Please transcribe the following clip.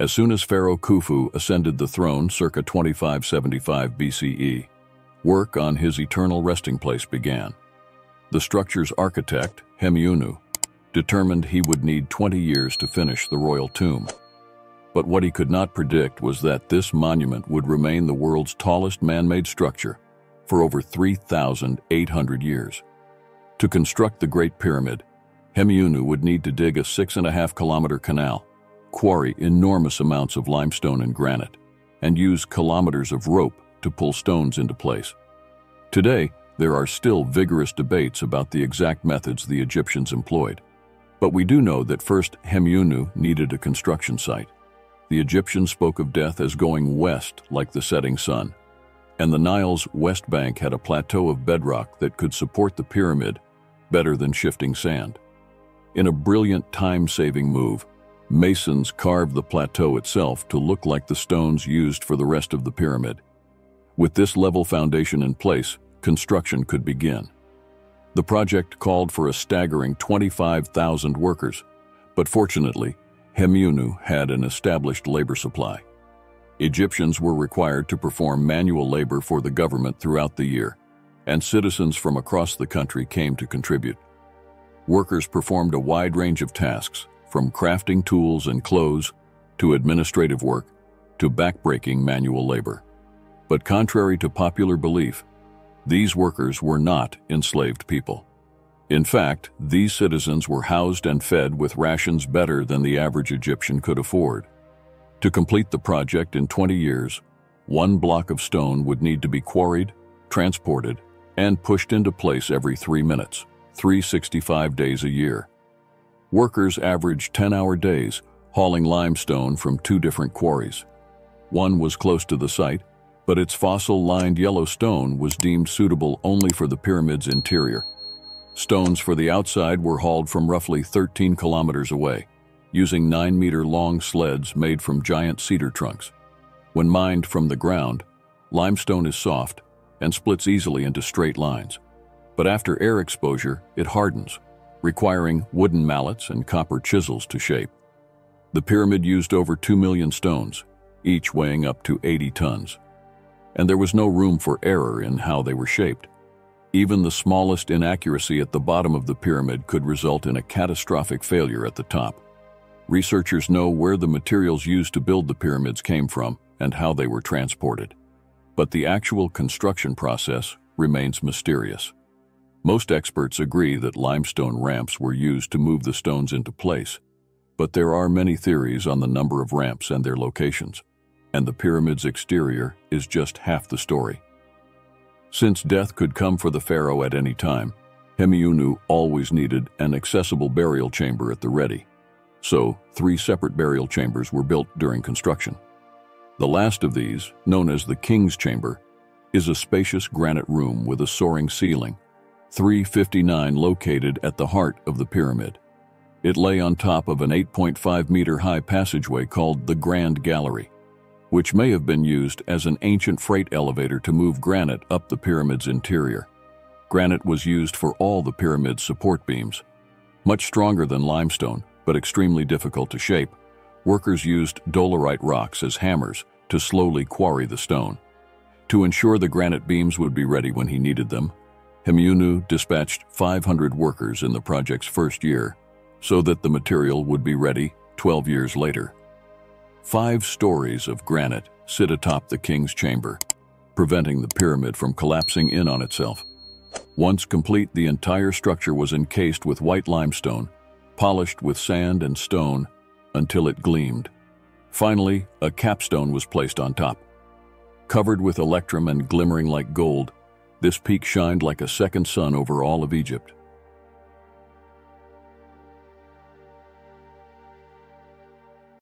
As soon as Pharaoh Khufu ascended the throne circa 2575 BCE, work on his eternal resting place began. The structure's architect, Hemiunu, determined he would need 20 years to finish the royal tomb. But what he could not predict was that this monument would remain the world's tallest man-made structure for over 3,800 years. To construct the Great Pyramid, Hemiunu would need to dig a 6.5-kilometer canal, quarry enormous amounts of limestone and granite, and use kilometers of rope to pull stones into place. Today, there are still vigorous debates about the exact methods the Egyptians employed. But we do know that first Hemiunu needed a construction site. The Egyptians spoke of death as going west like the setting sun, and the Nile's west bank had a plateau of bedrock that could support the pyramid better than shifting sand. In a brilliant time-saving move, masons carved the plateau itself to look like the stones used for the rest of the pyramid. With this level foundation in place, construction could begin. The project called for a staggering 25,000 workers, but fortunately, Hemiunu had an established labor supply. Egyptians were required to perform manual labor for the government throughout the year, and citizens from across the country came to contribute. Workers performed a wide range of tasks, from crafting tools and clothes, to administrative work, to backbreaking manual labor. But contrary to popular belief, these workers were not enslaved people. In fact, these citizens were housed and fed with rations better than the average Egyptian could afford. To complete the project in 20 years, one block of stone would need to be quarried, transported, and pushed into place every 3 minutes, 365 days a year. Workers averaged 10-hour days, hauling limestone from 2 different quarries. One was close to the site, but its fossil-lined yellow stone was deemed suitable only for the pyramid's interior. Stones for the outside were hauled from roughly 13 kilometers away, using 9-meter-long sleds made from giant cedar trunks. When mined from the ground, limestone is soft and splits easily into straight lines. But after air exposure, it hardens, requiring wooden mallets and copper chisels to shape. The pyramid used over 2 million stones, each weighing up to 80 tons. And there was no room for error in how they were shaped. Even the smallest inaccuracy at the bottom of the pyramid could result in a catastrophic failure at the top. Researchers know where the materials used to build the pyramids came from and how they were transported. But the actual construction process remains mysterious. Most experts agree that limestone ramps were used to move the stones into place, but there are many theories on the number of ramps and their locations. And the pyramid's exterior is just half the story. Since death could come for the pharaoh at any time, Hemiunu always needed an accessible burial chamber at the ready. So, 3 separate burial chambers were built during construction. The last of these, known as the King's Chamber, is a spacious granite room with a soaring ceiling, 359 located at the heart of the pyramid. It lay on top of an 8.5-meter-high passageway called the Grand Gallery, which may have been used as an ancient freight elevator to move granite up the pyramid's interior. Granite was used for all the pyramid's support beams. Much stronger than limestone, but extremely difficult to shape, workers used dolerite rocks as hammers to slowly quarry the stone. To ensure the granite beams would be ready when he needed them, Hemiunu dispatched 500 workers in the project's first year, so that the material would be ready 12 years later. 5 stories of granite sit atop the King's Chamber, preventing the pyramid from collapsing in on itself. Once complete, the entire structure was encased with white limestone, polished with sand and stone until it gleamed. Finally, a capstone was placed on top. Covered with electrum and glimmering like gold, this peak shined like a second sun over all of Egypt.